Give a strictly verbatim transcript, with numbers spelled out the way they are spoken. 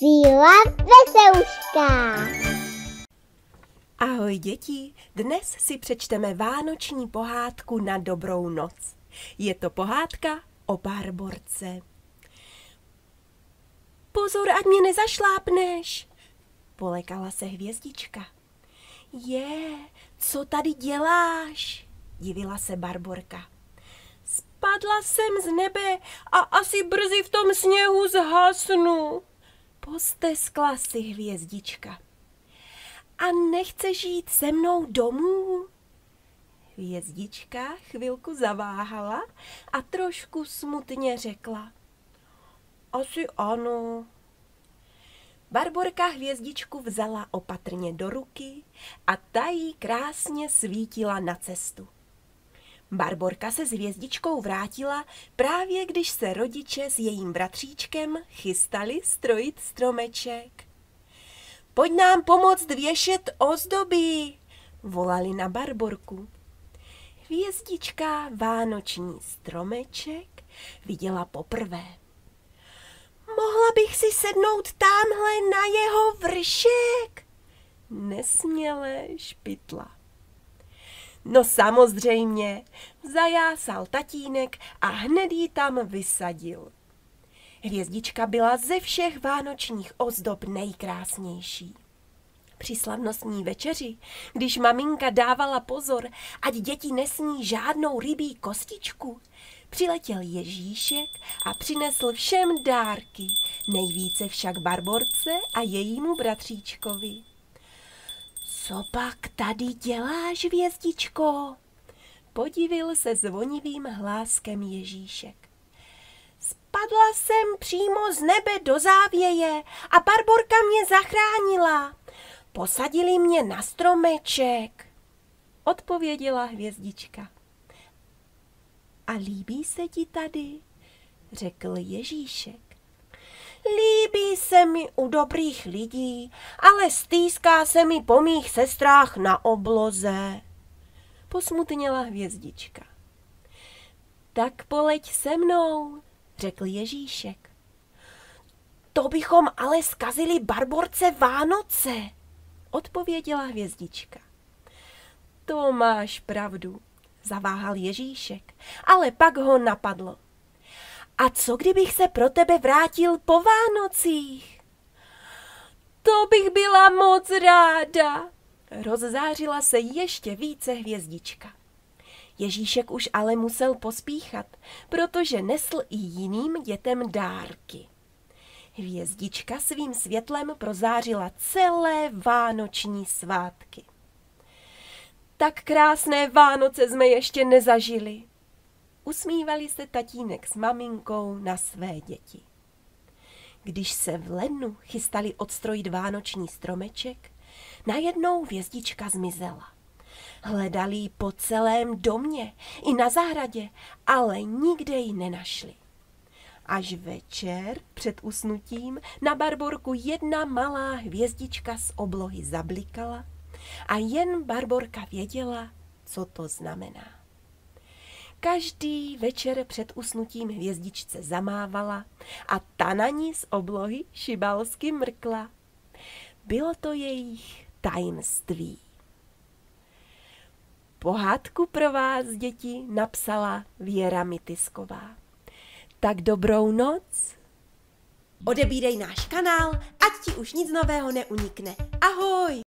Víla Veseluška. Ahoj děti, dnes si přečteme vánoční pohádku na dobrou noc. Je to pohádka o Barborce. Pozor, ať mě nezašlápneš, polekala se hvězdička. Je, co tady děláš, divila se Barborka. Spadla jsem z nebe a asi brzy v tom sněhu zhasnu, posteskla si hvězdička. A nechceš jít se mnou domů? Hvězdička chvilku zaváhala a trošku smutně řekla. Asi ano. Barborka hvězdičku vzala opatrně do ruky a ta jí krásně svítila na cestu. Barborka se s hvězdičkou vrátila právě, když se rodiče s jejím bratříčkem chystali strojit stromeček. Pojď nám pomoct věšet ozdoby, volali na Barborku. Hvězdička vánoční stromeček viděla poprvé. Mohla bych si sednout támhle na jeho vršek, nesměle špitla. No samozřejmě, zajásal tatínek a hned ji tam vysadil. Hvězdička byla ze všech vánočních ozdob nejkrásnější. Při slavnostní večeři, když maminka dávala pozor, ať děti nesní žádnou rybí kostičku, přiletěl Ježíšek a přinesl všem dárky, nejvíce však Barborce a jejímu bratříčkovi. Co pak tady děláš, hvězdičko? Podivil se zvonivým hláskem Ježíšek. Spadla jsem přímo z nebe do závěje a Barborka mě zachránila. Posadili mě na stromeček, odpověděla hvězdička. A líbí se ti tady? Řekl Ježíšek. Líbí se mi u dobrých lidí, ale stýská se mi po mých sestrách na obloze, posmutněla hvězdička. Tak poleď se mnou, řekl Ježíšek. To bychom ale zkazili Barborce Vánoce, odpověděla hvězdička. To máš pravdu, zaváhal Ježíšek, ale pak ho napadlo. A co kdybych se pro tebe vrátil po Vánocích? To bych byla moc ráda, rozzářila se ještě více hvězdička. Ježíšek už ale musel pospíchat, protože nesl i jiným dětem dárky. Hvězdička svým světlem prozářila celé vánoční svátky. Tak krásné Vánoce jsme ještě nezažili, usmívali se tatínek s maminkou na své děti. Když se v lednu chystali odstrojit vánoční stromeček, najednou hvězdička zmizela. Hledali ji po celém domě i na zahradě, ale nikde ji nenašli. Až večer před usnutím na Barborku jedna malá hvězdička z oblohy zablikala a jen Barborka věděla, co to znamená. Každý večer před usnutím hvězdičce zamávala a ta na ní z oblohy šibalsky mrkla. Bylo to jejich tajemství. Pohádku pro vás, děti, napsala Věra Mykysková. Tak dobrou noc. Odebírej náš kanál, ať ti už nic nového neunikne. Ahoj!